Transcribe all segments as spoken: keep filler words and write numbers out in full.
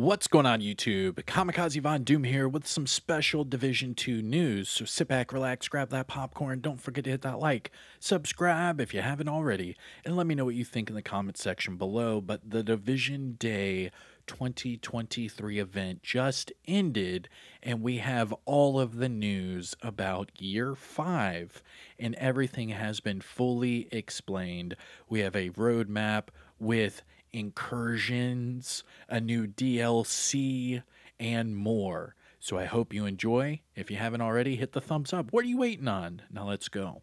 What's going on, YouTube? Kamikaze Von Doom here with some special Division two news. So sit back, relax, grab that popcorn. Don't forget to hit that like, subscribe if you haven't already, and let me know what you think in the comment section below. But the Division Day twenty twenty-three event just ended, and we have all of the news about year five, and everything has been fully explained. We have a roadmap with incursions, a new D L C, and more. So I hope you enjoy. If you haven't already, hit the thumbs up. What are you waiting on? Now let's go.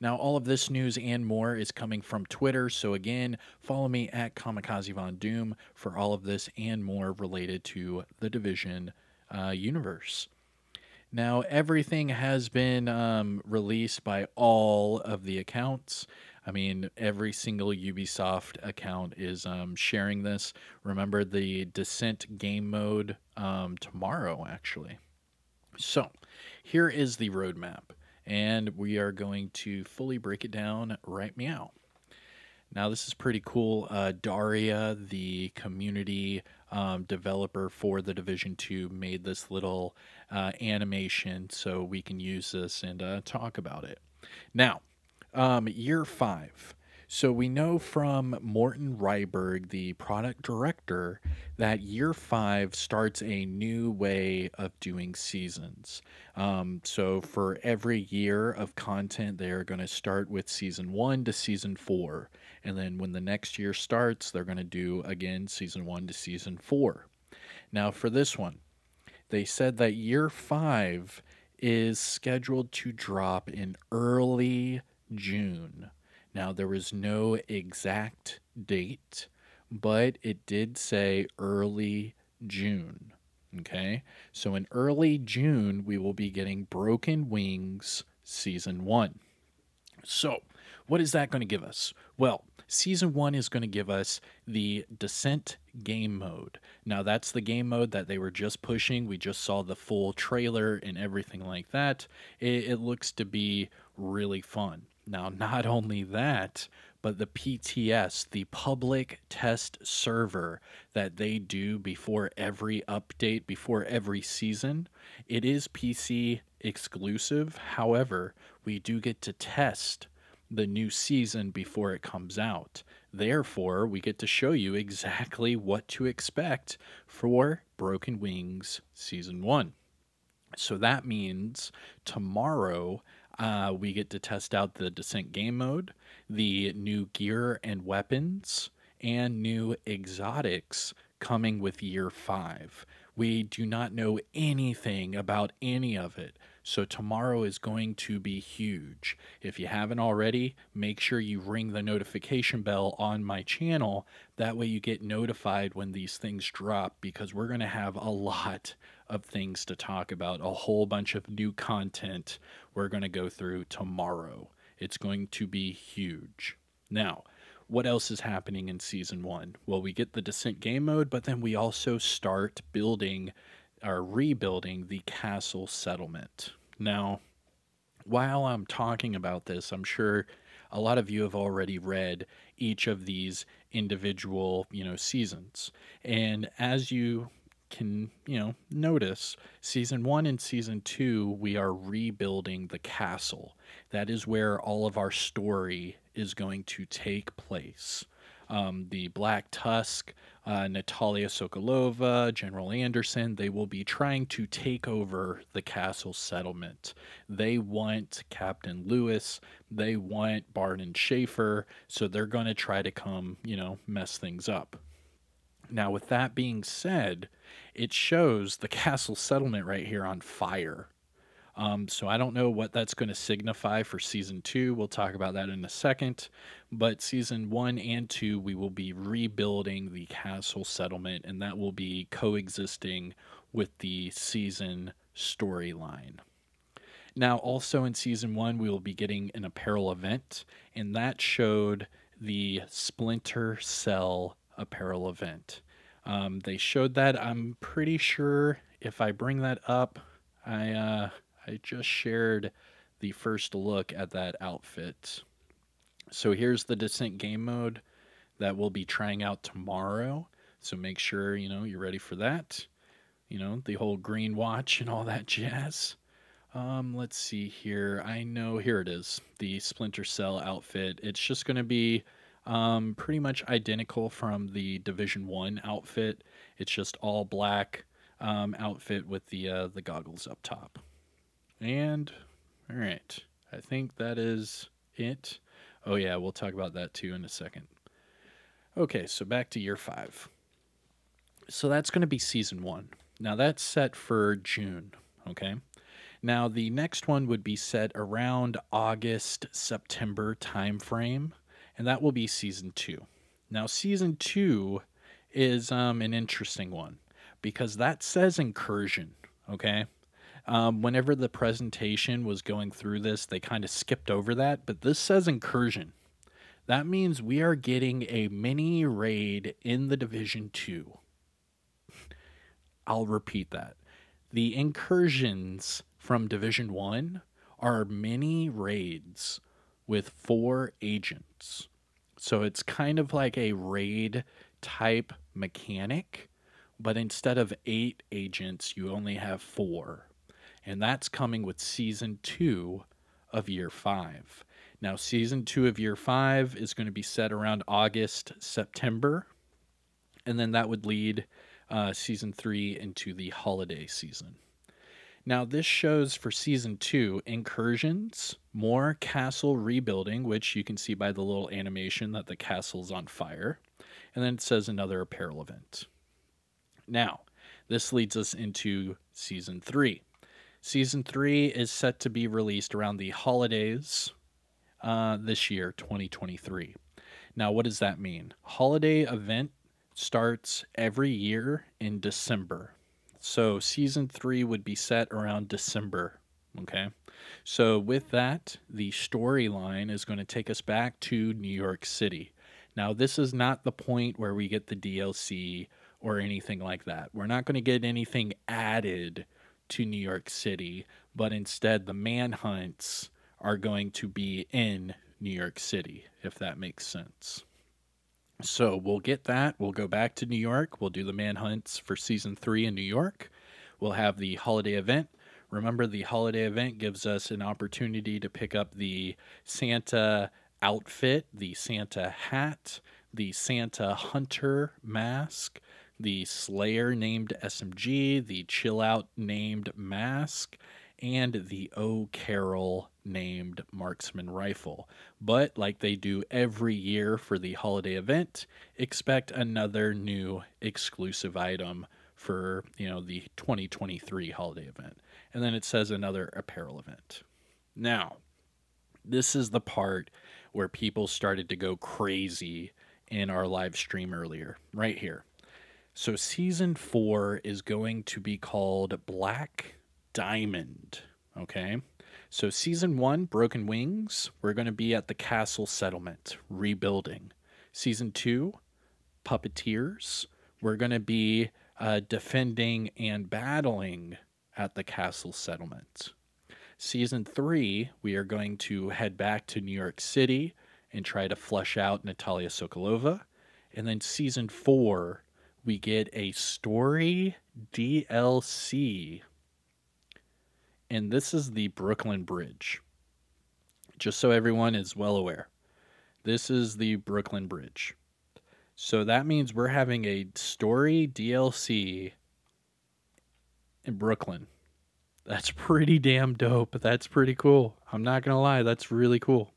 Now, all of this news and more is coming from Twitter. So again, follow me at Kamikaze Von Doom for all of this and more related to the Division uh, universe. Now, everything has been um, released by all of the accounts. I mean, every single Ubisoft account is um, sharing this. Remember the Descent game mode um, tomorrow, actually. So, here is the roadmap, and we are going to fully break it down right meow. Now, this is pretty cool. Uh, Daria, the community um, developer for the Division two, made this little uh, animation so we can use this and uh, talk about it. Now, um, year five. So we know from Morten Ryberg, the product director, that year five starts a new way of doing seasons. Um, so for every year of content, they're going to start with season one to season four. And then when the next year starts, they're going to do, again, season one to season four. Now for this one, they said that year five is scheduled to drop in early June. Now, there was no exact date, but it did say early June, okay? So in early June, we will be getting Broken Wings Season one. So what is that going to give us? Well, Season one is going to give us the Descent game mode. Now, that's the game mode that they were just pushing. We just saw the full trailer and everything like that. It, it looks to be really fun. Now, not only that, but the P T S, the public test server that they do before every update, before every season, it is P C exclusive. However, we do get to test the new season before it comes out. Therefore, we get to show you exactly what to expect for Broken Wings Season one. So that means tomorrow, Uh, we get to test out the Descent game mode, the new gear and weapons, and new exotics coming with year five. We do not know anything about any of it, so tomorrow is going to be huge. If you haven't already, make sure you ring the notification bell on my channel. That way you get notified when these things drop, because we're going to have a lot of things to talk about, a whole bunch of new content we're going to go through tomorrow. It's going to be huge. Now, what else is happening in Season one? Well, we get the Descent game mode, but then we also start building or rebuilding the castle settlement. Now, while I'm talking about this, I'm sure a lot of you have already read each of these individual, you know, seasons. And as you can, you know, notice, season one and season two, we are rebuilding the castle. That is where all of our story is going to take place. Um, the Black Tusk, uh, Natalia Sokolova, General Anderson, they will be trying to take over the castle settlement. They want Captain Lewis. They want Barton Schaefer. So they're going to try to come, you know, mess things up. Now, with that being said, it shows the castle settlement right here on fire. Um, so I don't know what that's going to signify for season two. We'll talk about that in a second. But season one and two, we will be rebuilding the castle settlement, and that will be coexisting with the season storyline. Now, also in season one, we will be getting an apparel event, and that showed the Splinter Cell apparel event. Um, they showed that. I'm pretty sure if I bring that up, I, uh, I just shared the first look at that outfit. So here's the Descent game mode that we'll be trying out tomorrow. So make sure, you know, you're ready for that. You know, the whole green watch and all that jazz. Um, let's see here. I know, here it is, the Splinter Cell outfit. It's just going to be um, pretty much identical from the Division one outfit. It's just all black um, outfit with the, uh, the goggles up top. And, all right, I think that is it. Oh, yeah, we'll talk about that too in a second. Okay, so back to year five. So that's going to be season one. Now that's set for June, okay? Now the next one would be set around August, September timeframe, and that will be season two. Now season two is um, an interesting one because that says Incursion, okay? Um, whenever the presentation was going through this, they kind of skipped over that, but this says Incursion. That means we are getting a mini raid in the Division two. I'll repeat that. The incursions from Division one are mini raids with four agents. So it's kind of like a raid type mechanic, but instead of eight agents, you only have four. And that's coming with season two of year five. Now, season two of year five is going to be set around August, September. And then that would lead uh, season three into the holiday season. Now, this shows for season two, incursions, more castle rebuilding, which you can see by the little animation that the castle's on fire. And then it says another apparel event. Now, this leads us into season three. Season three is set to be released around the holidays uh, this year, twenty twenty-three. Now, what does that mean? Holiday event starts every year in December. So season three would be set around December, okay? So with that, the storyline is going to take us back to New York City. Now, this is not the point where we get the D L C or anything like that. We're not going to get anything added to New York City, but instead the manhunts are going to be in New York City, if that makes sense. So we'll get that. We'll go back to New York. We'll do the manhunts for season three in New York. We'll have the holiday event. Remember, the holiday event gives us an opportunity to pick up the Santa outfit, the Santa hat, the Santa hunter mask, the Slayer named S M G, the Chill Out named Mask, and the O'Carroll named Marksman Rifle. But like they do every year for the holiday event, expect another new exclusive item for, you know, the twenty twenty-three holiday event. And then it says another apparel event. Now, this is the part where people started to go crazy in our live stream earlier, right here. So season four is going to be called Black Diamond, okay? So season one, Broken Wings, we're going to be at the castle settlement, rebuilding. Season two, Puppeteers, we're going to be uh, defending and battling at the castle settlement. Season three, we are going to head back to New York City and try to flush out Natalia Sokolova. And then season four, we get a story D L C, and this is the Brooklyn Bridge. Just so everyone is well aware, this is the Brooklyn Bridge. So that means we're having a story D L C in Brooklyn. That's pretty damn dope. That's pretty cool. I'm not going to lie. That's really cool.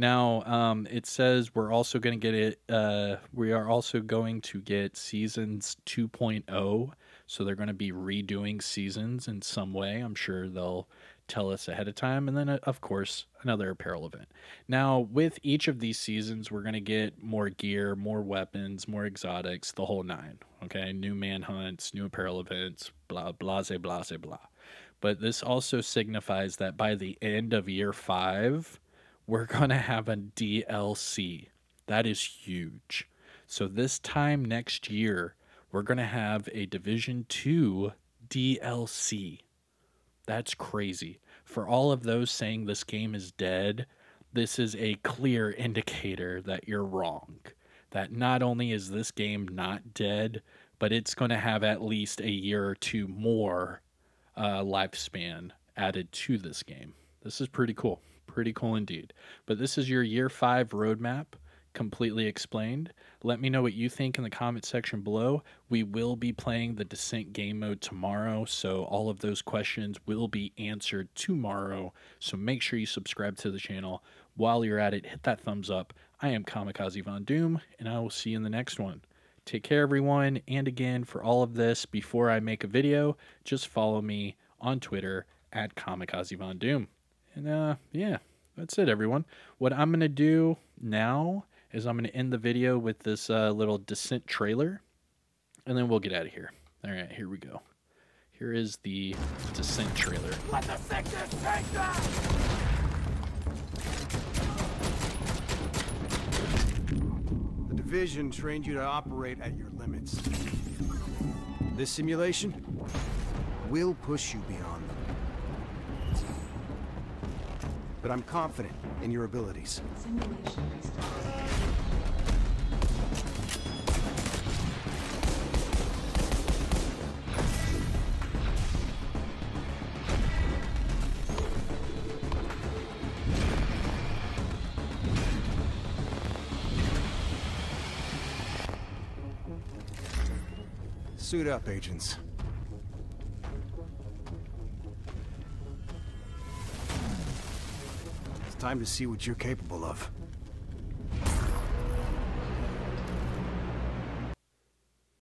Now, um, it says we're also going to get it. Uh, we are also going to get seasons two point oh. So they're going to be redoing seasons in some way. I'm sure they'll tell us ahead of time. And then, uh, of course, another apparel event. Now, with each of these seasons, we're going to get more gear, more weapons, more exotics, the whole nine. Okay, new manhunts, new apparel events, blah, blah, blah, blah, blah. But this also signifies that by the end of year five, we're going to have a D L C. That is huge. So this time next year, we're going to have a Division two D L C. That's crazy. For all of those saying this game is dead, this is a clear indicator that you're wrong. that not only is this game not dead, but it's going to have at least a year or two more uh, lifespan added to this game. This is pretty cool. Pretty cool indeed. But this is your year five roadmap, completely explained. Let me know what you think in the comment section below. We will be playing the Descent game mode tomorrow, so all of those questions will be answered tomorrow. So make sure you subscribe to the channel. While you're at it, hit that thumbs up. I am Kamikaze Von Doom, and I will see you in the next one. Take care, everyone. And again, for all of this, before I make a video, just follow me on Twitter at Kamikaze Von Doom. And uh, yeah, that's it, everyone. What I'm going to do now is I'm going to end the video with this uh, little Descent trailer, and then we'll get out of here. All right, here we go. Here is the Descent trailer. Let the sickness take them! Division trained you to operate at your limits. This simulation will push you beyond them. But I'm confident in your abilities. Simulation Suit up, agents. It's time to see what you're capable of.